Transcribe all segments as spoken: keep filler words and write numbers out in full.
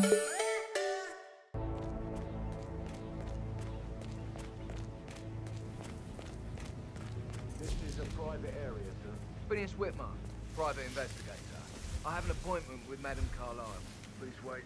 This is a private area, sir. Phineas Whitmer, private investigator. I have an appointment with Madame Carlisle. Please wait.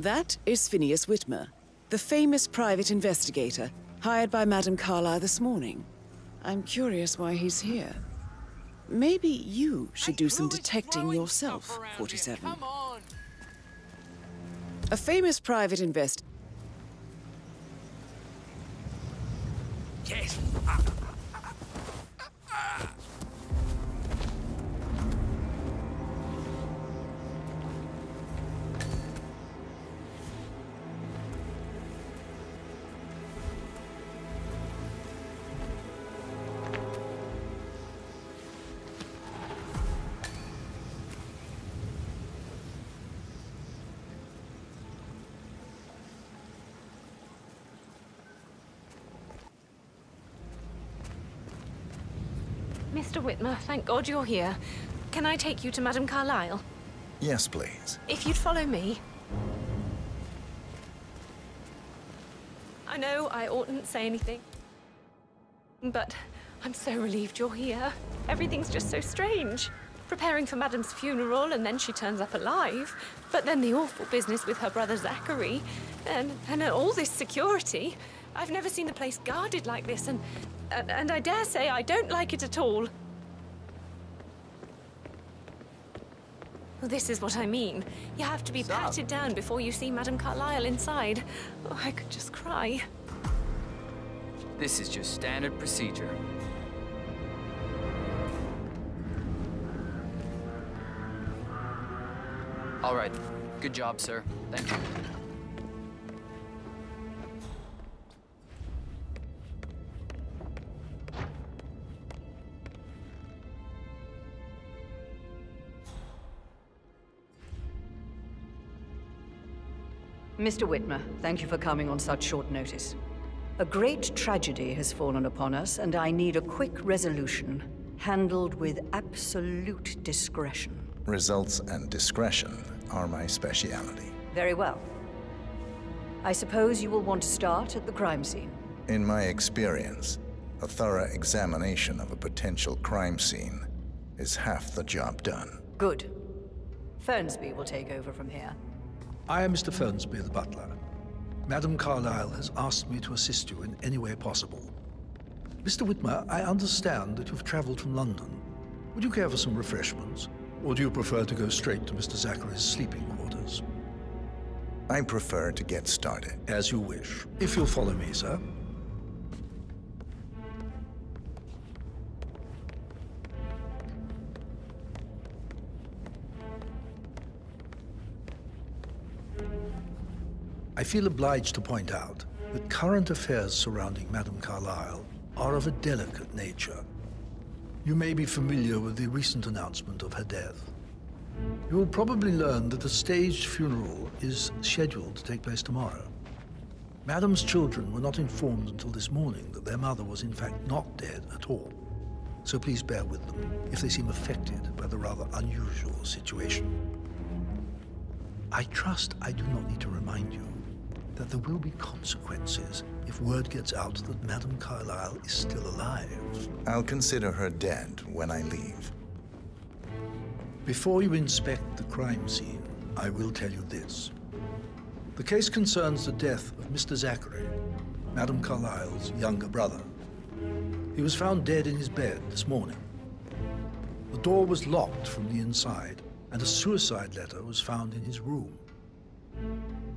That is Phineas Whitmer, the famous private investigator hired by Madame Carlisle this morning. I'm curious why he's here. Maybe you should do some detecting yourself, forty-seven. A famous private invest... Yes! Mister Whitmer, thank God you're here. Can I take you to Madame Carlisle? Yes, please. If you'd follow me. I know I oughtn't say anything, but I'm so relieved you're here. Everything's just so strange. Preparing for Madame's funeral, and then she turns up alive. But then the awful business with her brother Zachary, and, and all this security. I've never seen the place guarded like this, and... And, and I dare say I don't like it at all. Well, this is what I mean. You have to be Stop. patted down before you see Madame Carlisle inside. Oh, I could just cry. This is just standard procedure. All right. Good job, sir. Thank you. Mister Whitmer, thank you for coming on such short notice. A great tragedy has fallen upon us, and I need a quick resolution, handled with absolute discretion. Results and discretion are my speciality. Very well. I suppose you will want to start at the crime scene. In my experience, a thorough examination of a potential crime scene is half the job done. Good. Fernsby will take over from here. I am Mister Fernsby, the butler. Madame Carlisle has asked me to assist you in any way possible. Mister Whitmer, I understand that you've traveled from London. Would you care for some refreshments? Or do you prefer to go straight to Mister Zachary's sleeping quarters? I prefer to get started. As you wish. If you'll follow me, sir. I feel obliged to point out that current affairs surrounding Madame Carlisle are of a delicate nature. You may be familiar with the recent announcement of her death. You will probably learn that a staged funeral is scheduled to take place tomorrow. Madame's children were not informed until this morning that their mother was in fact not dead at all. So please bear with them if they seem affected by the rather unusual situation. I trust I do not need to remind you that there will be consequences if word gets out that Madame Carlisle is still alive. I'll consider her dead when I leave. Before you inspect the crime scene, I will tell you this. The case concerns the death of Mister Zachary, Madame Carlisle's younger brother. He was found dead in his bed this morning. The door was locked from the inside, and a suicide letter was found in his room.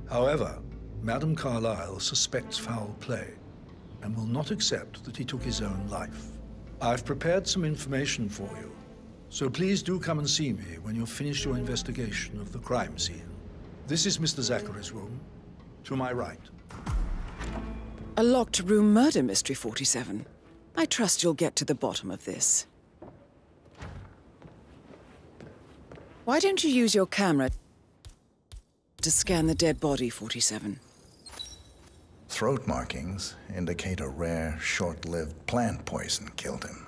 However, Madame Carlisle suspects foul play and will not accept that he took his own life. I've prepared some information for you, so please do come and see me when you've finished your investigation of the crime scene. This is Mister Zachary's room, to my right. A locked room murder mystery, forty-seven. I trust you'll get to the bottom of this. Why don't you use your camera to scan the dead body, forty-seven? Throat markings indicate a rare, short-lived plant poison killed him.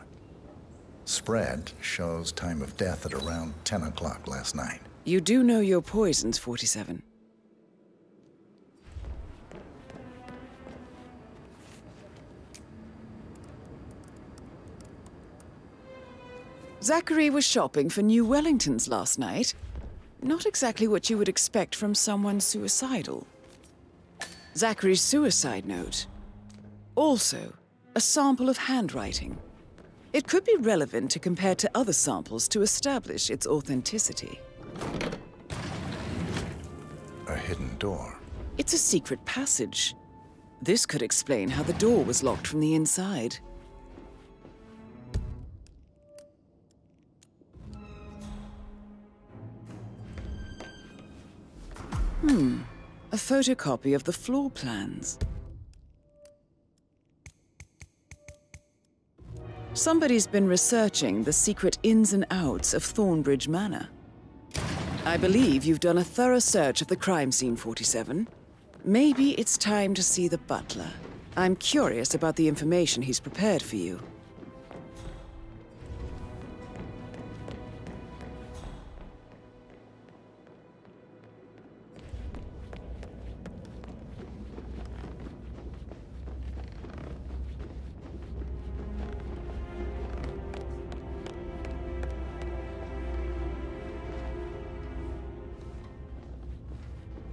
Spread shows time of death at around ten o'clock last night. You do know your poisons, forty-seven. Zachary was shopping for New Wellingtons last night. Not exactly what you would expect from someone suicidal. Zachary's suicide note. Also, a sample of handwriting. It could be relevant to compare to other samples to establish its authenticity. A hidden door. It's a secret passage. This could explain how the door was locked from the inside. Hmm. A photocopy of the floor plans. Somebody's been researching the secret ins and outs of Thornbridge Manor. I believe you've done a thorough search of the crime scene, forty-seven. Maybe it's time to see the butler. I'm curious about the information he's prepared for you.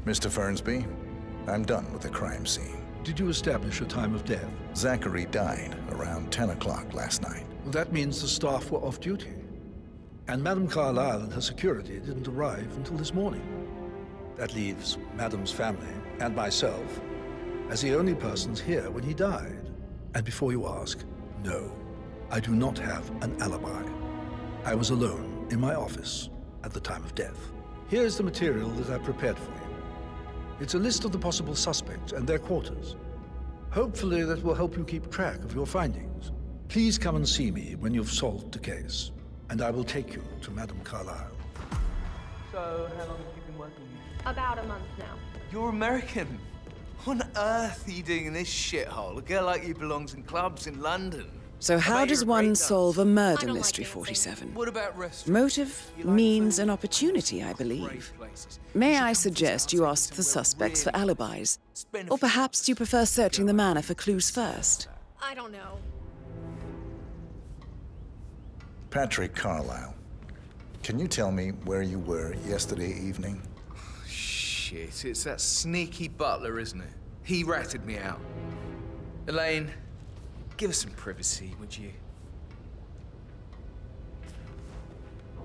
Mister Fernsby, I'm done with the crime scene. Did you establish a time of death? Zachary died around ten o'clock last night. Well, that means the staff were off duty. And Madame Carlisle and her security didn't arrive until this morning. That leaves Madame's family and myself as the only persons here when he died. And before you ask, no, I do not have an alibi. I was alone in my office at the time of death. Here's the material that I prepared for you. It's a list of the possible suspects and their quarters. Hopefully that will help you keep track of your findings. Please come and see me when you've solved the case, and I will take you to Madame Carlisle. So, how long have you been working here? About a month now. You're American. What on earth are you doing in this shithole? A girl like you belongs in clubs in London. So how does one solve a murder mystery, forty-seven? What about restaurants? Motive, means, and opportunity, I believe. May I suggest you ask the suspects for alibis? Or perhaps you prefer searching the manor for clues first? I don't know. Patrick Carlisle, can you tell me where you were yesterday evening? Shit, it's that sneaky butler, isn't it? He ratted me out. Elaine, give us some privacy, would you?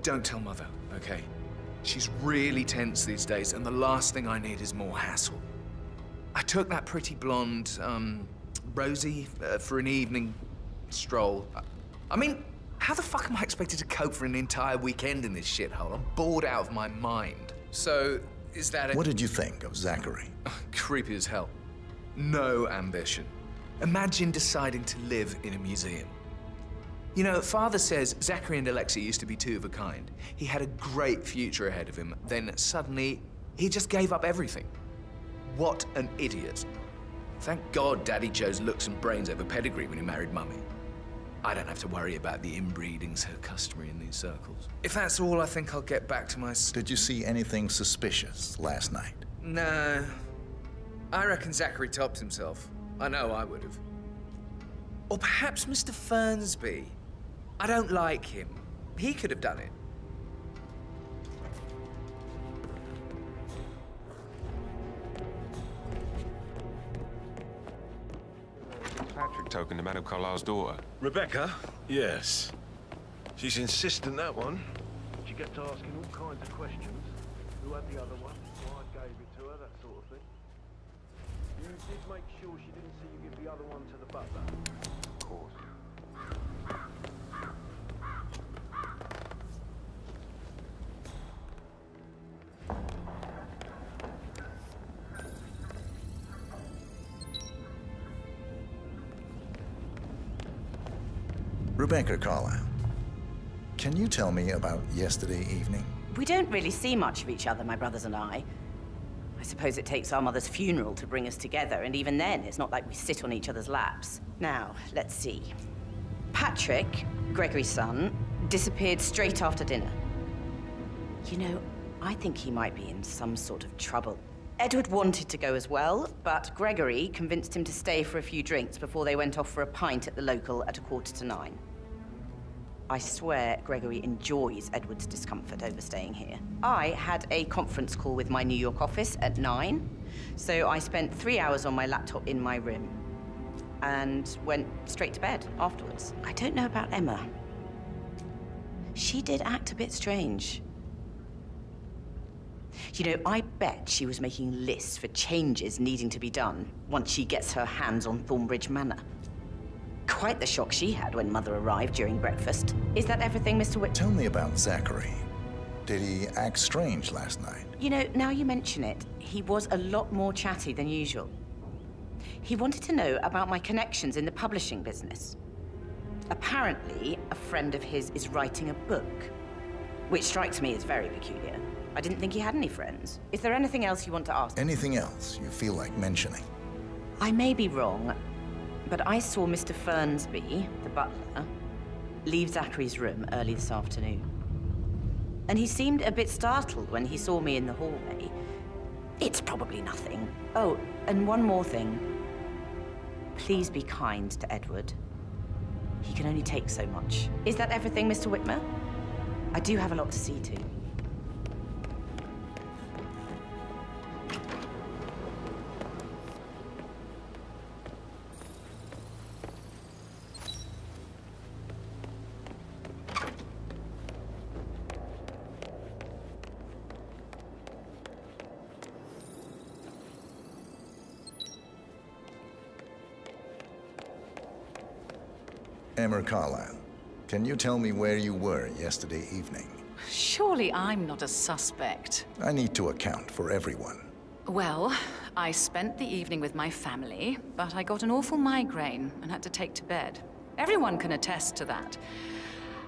Don't tell Mother, okay? She's really tense these days, and the last thing I need is more hassle. I took that pretty blonde, um, Rosie, uh, for an evening stroll. I, I mean, how the fuck am I expected to cope for an entire weekend in this shithole? I'm bored out of my mind. So, is that a... What did you think of Zachary? Creepy as hell. No ambition. Imagine deciding to live in a museum. You know, Father says Zachary and Alexei used to be two of a kind. He had a great future ahead of him. Then suddenly, he just gave up everything. What an idiot. Thank God Daddy chose looks and brains over pedigree when he married Mummy. I don't have to worry about the inbreeding so customary in these circles. If that's all, I think I'll get back to my... Did you see anything suspicious last night? No. I reckon Zachary topped himself. I know I would have. Or perhaps Mister Fernsby. I don't like him. He could have done it. Patrick token to Madame Carlisle's daughter. Rebecca? Yes. She's insistent, that one. kept asking all kinds of questions. Who had the other one? Well, I gave it to her, that sort of thing. You did make sure she didn't see you give the other one to the butler? Of course. Rebecca Carlisle, can you tell me about yesterday evening? We don't really see much of each other, my brothers and I. I suppose it takes our mother's funeral to bring us together, and even then, it's not like we sit on each other's laps. Now, let's see. Patrick, Gregory's son, disappeared straight after dinner. You know, I think he might be in some sort of trouble. Edward wanted to go as well, but Gregory convinced him to stay for a few drinks before they went off for a pint at the local at a quarter to nine. I swear Gregory enjoys Edward's discomfort over staying here. I had a conference call with my New York office at nine, so I spent three hours on my laptop in my room and went straight to bed afterwards. I don't know about Emma. She did act a bit strange. You know, I bet she was making lists for changes needing to be done once she gets her hands on Thornbridge Manor. Quite the shock she had when Mother arrived during breakfast. Is that everything, Mister Whit? Tell me about Zachary. Did he act strange last night? You know, now you mention it, he was a lot more chatty than usual. He wanted to know about my connections in the publishing business. Apparently, a friend of his is writing a book, which strikes me as very peculiar. I didn't think he had any friends. Is there anything else you want to ask? Anything else you feel like mentioning? I may be wrong, but I saw Mister Fernsby, the butler, leave Zachary's room early this afternoon. And he seemed a bit startled when he saw me in the hallway. It's probably nothing. Oh, and one more thing. Please be kind to Edward. He can only take so much. Is that everything, Mister Whitmer? I do have a lot to see to. Emma Carlisle, can you tell me where you were yesterday evening? Surely I'm not a suspect. I need to account for everyone. Well, I spent the evening with my family, but I got an awful migraine and had to take to bed. Everyone can attest to that.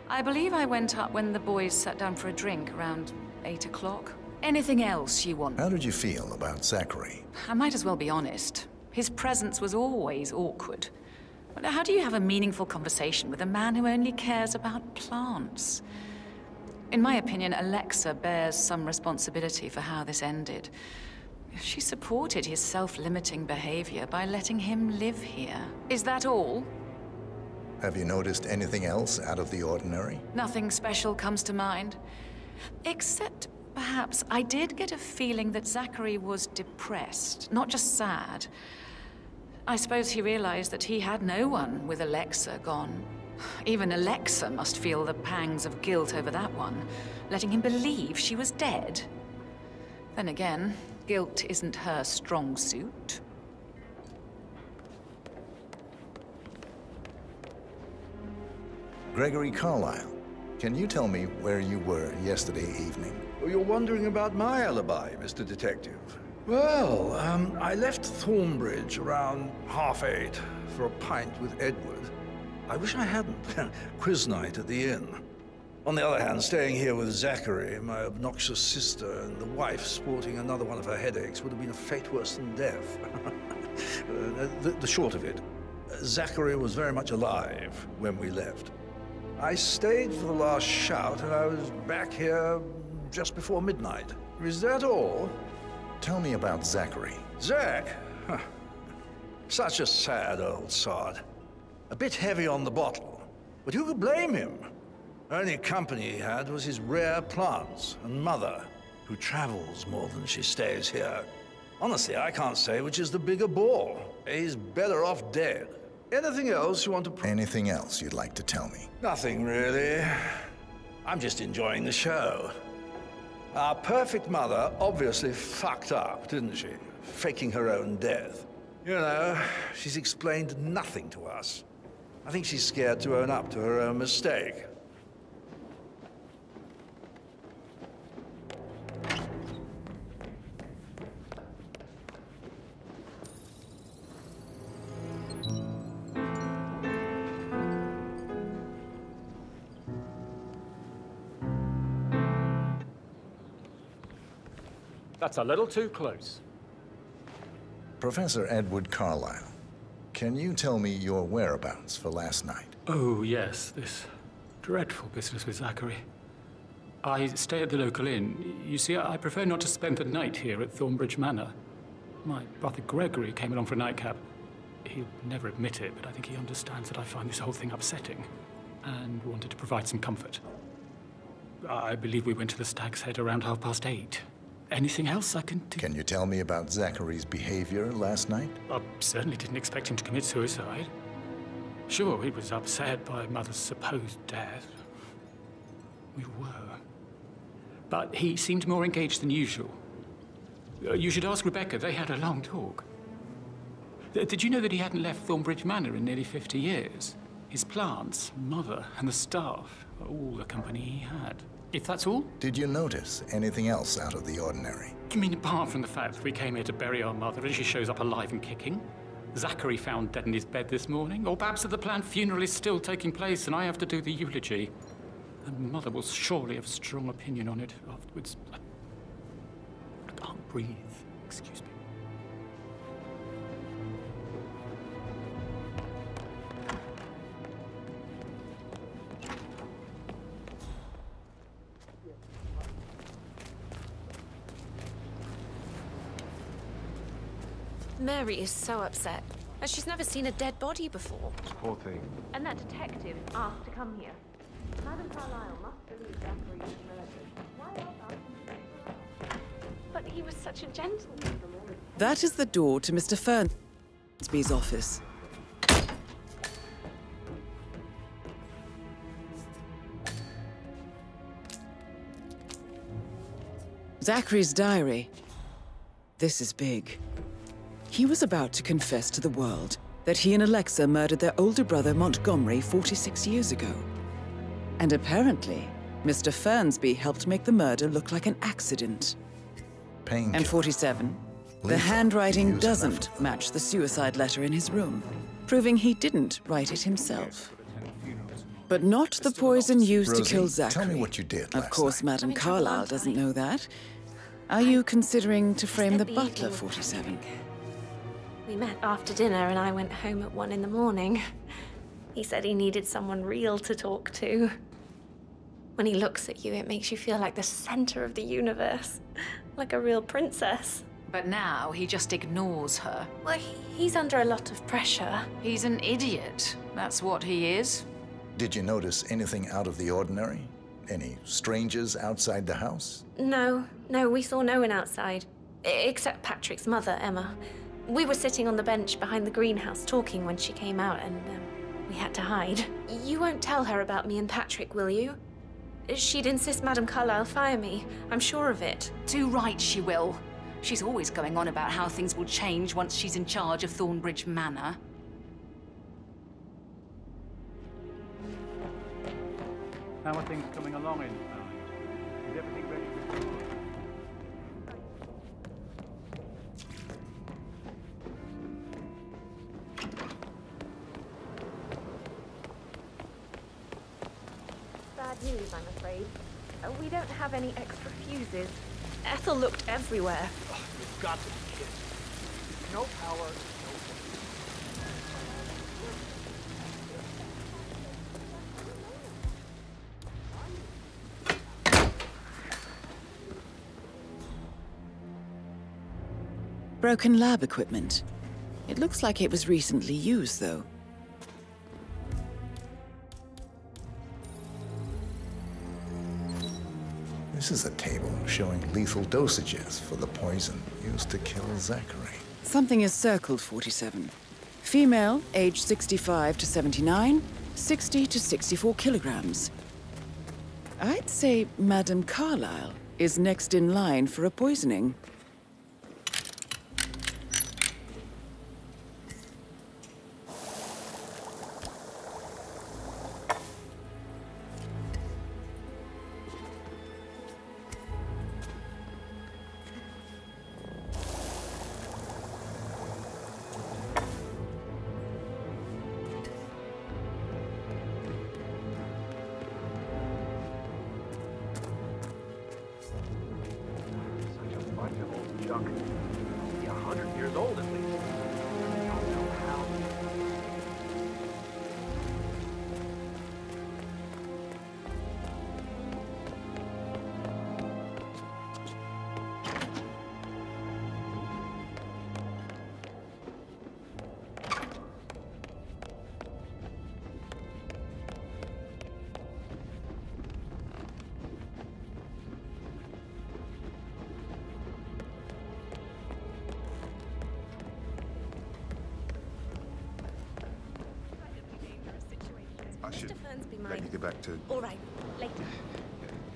I believe I went up when the boys sat down for a drink around eight o'clock. Anything else you want? How did you feel about Zachary? I might as well be honest. His presence was always awkward. How do you have a meaningful conversation with a man who only cares about plants? In my opinion, Alexa bears some responsibility for how this ended. She supported his self-limiting behavior by letting him live here. Is that all? Have you noticed anything else out of the ordinary? Nothing special comes to mind. Except, perhaps, I did get a feeling that Zachary was depressed, not just sad. I suppose he realized that he had no one with Alexa gone. Even Alexa must feel the pangs of guilt over that one, letting him believe she was dead. Then again, guilt isn't her strong suit. Gregory Carlisle, can you tell me where you were yesterday evening? Oh, you're wondering about my alibi, Mister Detective. Well, um, I left Thornbridge around half eight for a pint with Edward. I wish I hadn't. Quiz night at the inn. On the other hand, staying here with Zachary, my obnoxious sister, and the wife sporting another one of her headaches would have been a fate worse than death. the, the short of it, Zachary was very much alive when we left. I stayed for the last shout, and I was back here just before midnight. Is that all? Tell me about Zachary. Zach? Huh. Such a sad old sod. A bit heavy on the bottle, but who could blame him? Only company he had was his rare plants and Mother, who travels more than she stays here. Honestly, I can't say which is the bigger ball. He's better off dead. Anything else you want to... Anything else you'd like to tell me? Nothing, really. I'm just enjoying the show. Our perfect mother obviously fucked up, didn't she? Faking her own death. You know, she's explained nothing to us. I think she's scared to own up to her own mistake. That's a little too close. Professor Edward Carlisle, can you tell me your whereabouts for last night? Oh, yes, this dreadful business with Zachary. I stay at the local inn. You see, I prefer not to spend the night here at Thornbridge Manor. My brother Gregory came along for a nightcap. He'll never admit it, but I think he understands that I find this whole thing upsetting and wanted to provide some comfort. I believe we went to the Stag's Head around half past eight. Anything else I can do? Can you tell me about Zachary's behavior last night? I certainly didn't expect him to commit suicide. Sure, he was upset by Mother's supposed death. We were. But he seemed more engaged than usual. You should ask Rebecca. They had a long talk. Did you know that he hadn't left Thornbridge Manor in nearly fifty years? His plants, Mother, and the staff, all the company he had. If that's all. Did you notice anything else out of the ordinary? You mean apart from the fact that we came here to bury our mother and she shows up alive and kicking? Zachary found dead in his bed this morning? Or perhaps that the planned funeral is still taking place and I have to do the eulogy? And Mother will surely have a strong opinion on it afterwards. I, I can't breathe. Excuse me. Mary is so upset, as she's never seen a dead body before. Poor thing. And that detective asked to come here. Madame Carlisle must believe Zachary was murdered. Why else? But he was such a gentleman. That is the door to Mister Fernsby's office. Zachary's diary. This is big. He was about to confess to the world that he and Alexei murdered their older brother Montgomery forty-six years ago. And apparently, Mister Fernsby helped make the murder look like an accident. Pain and forty-seven, the handwriting doesn't match the suicide letter in his room, proving he didn't write it himself. But not the poison used Rosie, to kill Zachary. Tell me what you did last of course, night. Madame Carlisle doesn't know that. Are you considering to frame the butler, forty-seven? We met after dinner and I went home at one in the morning. He said he needed someone real to talk to. When he looks at you, it makes you feel like the center of the universe, like a real princess. But now he just ignores her. Well, he's under a lot of pressure. He's an idiot. That's what he is. Did you notice anything out of the ordinary? Any strangers outside the house? No, no, we saw no one outside, except Patrick's mother, Emma. We were sitting on the bench behind the greenhouse talking when she came out and um, we had to hide. You won't tell her about me and Patrick, will you? She'd insist Madame Carlisle fire me. I'm sure of it. Too right she will. She's always going on about how things will change once she's in charge of Thornbridge Manor. How are things coming along in time? Is everything ready for you? News, I'm afraid. Uh, we don't have any extra fuses. Ethel looked everywhere. Oh, you've got to be kidding. No power, no... Broken lab equipment. It looks like it was recently used, though. This is a table showing lethal dosages for the poison used to kill Zachary. Something is circled, forty-seven. Female, aged sixty-five to seventy-nine, sixty to sixty-four kilograms. I'd say Madame Carlisle is next in line for a poisoning. Let me get back to... All right, later.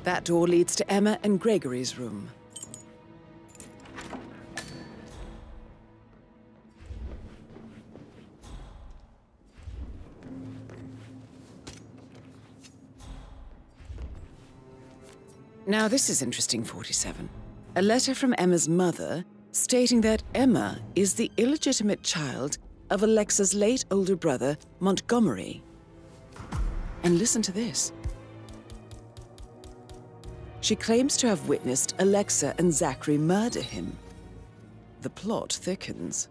That door leads to Emma and Gregory's room. Now this is interesting, forty-seven. A letter from Emma's mother stating that Emma is the illegitimate child of Alexa's late older brother, Montgomery. And listen to this. She claims to have witnessed Alexa and Zachary murder him. The plot thickens.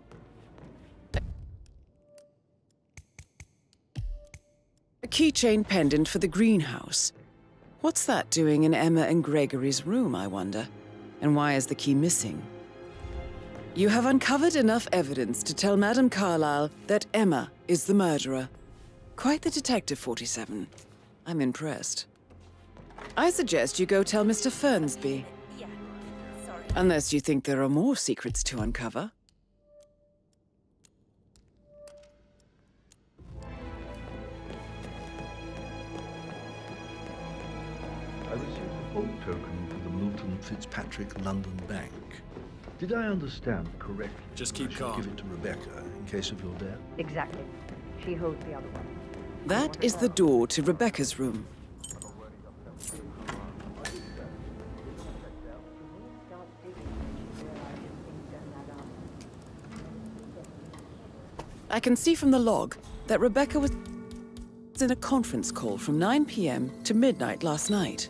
A keychain pendant for the greenhouse. What's that doing in Emma and Gregory's room, I wonder? And why is the key missing? You have uncovered enough evidence to tell Madame Carlisle that Emma is the murderer. Quite the detective, forty-seven. I'm impressed. I suggest you go tell Mister Fernsby. Yeah, sorry. Unless you think there are more secrets to uncover. I received a gold token for the Milton Fitzpatrick London Bank. Did I understand correctly? Just keep calm. I should give it to Rebecca in case of your death. Exactly. She holds the other one. That is the door to Rebecca's room. I can see from the log that Rebecca was in a conference call from nine p m to midnight last night.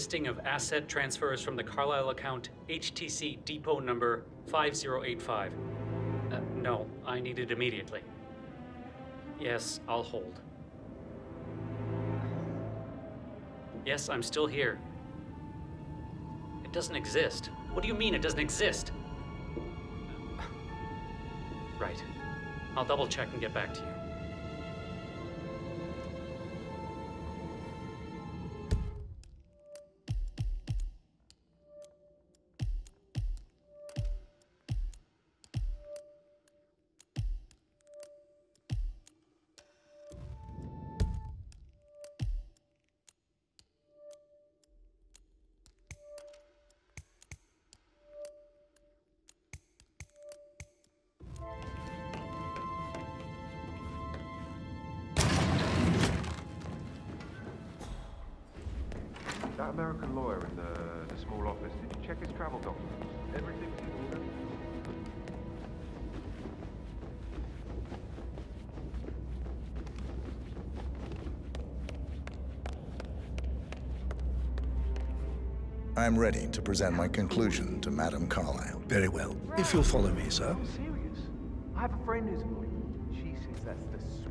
Listing of asset transfers from the Carlisle account, H T C depot number five zero eight five. Uh, no, I need it immediately. Yes, I'll hold. Yes, I'm still here. It doesn't exist. What do you mean it doesn't exist? Right. I'll double check and get back to you. That American lawyer in the, the small office, did you check his travel documents? Everything's in order? I am ready to present my conclusion to Madame Carlisle. Very well. Right. If you'll follow me, sir. Are you serious? I have a friend who's a lawyer. She says that's the sweetest.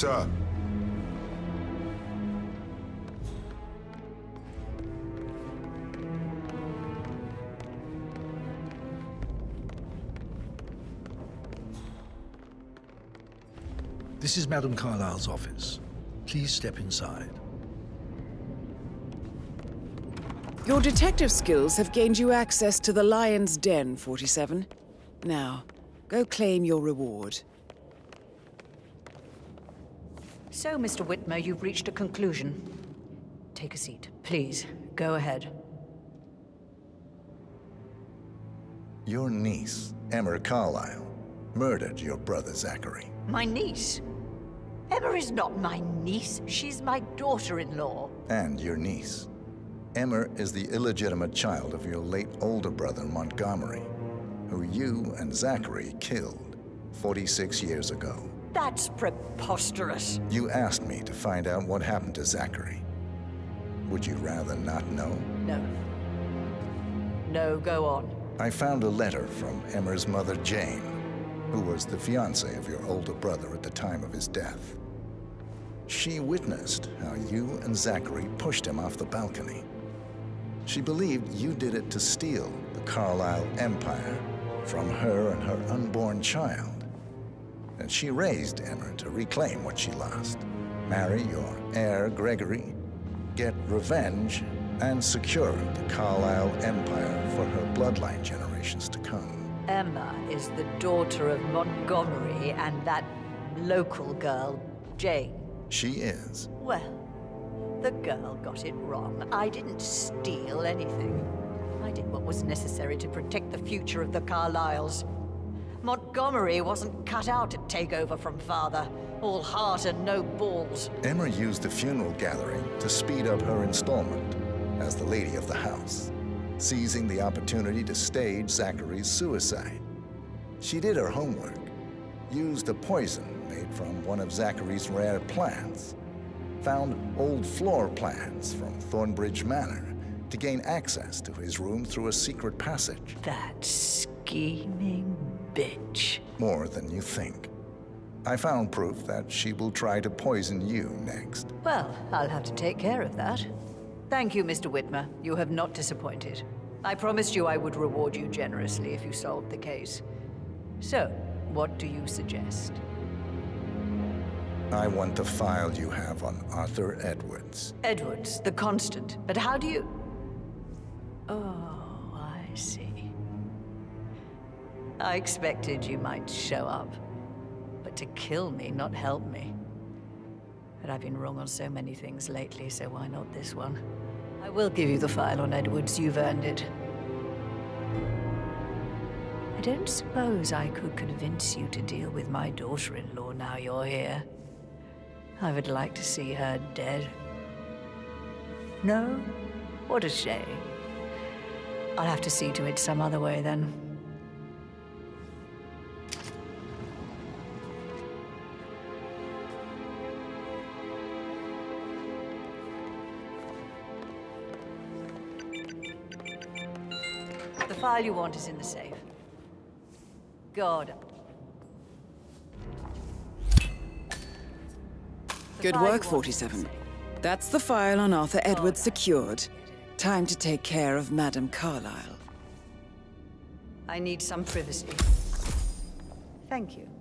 sir. This is Madame Carlisle's office. Please step inside. Your detective skills have gained you access to the Lion's Den, forty-seven. Now, go claim your reward. So, Mister Whitmer, you've reached a conclusion. Take a seat, please. Go ahead. Your niece, Emma Carlisle, murdered your brother Zachary. My niece? Emma is not my niece. She's my daughter-in-law. And your niece. Emma is the illegitimate child of your late older brother, Montgomery, who you and Zachary killed forty-six years ago. That's preposterous. You asked me to find out what happened to Zachary. Would you rather not know? No. No, go on. I found a letter from Emma's mother, Jane, who was the fiancée of your older brother at the time of his death. She witnessed how you and Zachary pushed him off the balcony. She believed you did it to steal the Carlisle Empire from her and her unborn child. And she raised Emma to reclaim what she lost, marry your heir, Gregory, get revenge, and secure the Carlisle Empire for her bloodline generations to come. Emma is the daughter of Montgomery and that local girl, Jane. She is. Well, the girl got it wrong. I didn't steal anything. I did what was necessary to protect the future of the Carlisles. Montgomery wasn't cut out to take over from father. All heart and no balls. Emma used the funeral gathering to speed up her installment as the lady of the house, seizing the opportunity to stage Zachary's suicide. She did her homework, used a poison made from one of Zachary's rare plants, found old floor plans from Thornbridge Manor to gain access to his room through a secret passage. That scheming bitch. More than you think. I found proof that she will try to poison you next. Well, I'll have to take care of that. Thank you, Mister Whitmer. You have not disappointed. I promised you I would reward you generously if you solved the case. So, what do you suggest? I want the file you have on Arthur Edwards. Edwards, the constant. But how do you... Oh, I see. I expected you might show up. But to kill me, not help me. But I've been wrong on so many things lately, so why not this one? I will give you the file on Edwards. You've earned it. I don't suppose I could convince you to deal with my daughter-in-law now you're here. I would like to see her dead. No? What a shame. I'll have to see to it some other way, then. The file you want is in the safe. God. Good work, forty-seven. That's the file on Arthur Edwards secured. Time to take care of Madame Carlisle. I need some privacy. Thank you.